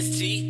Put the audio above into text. MST.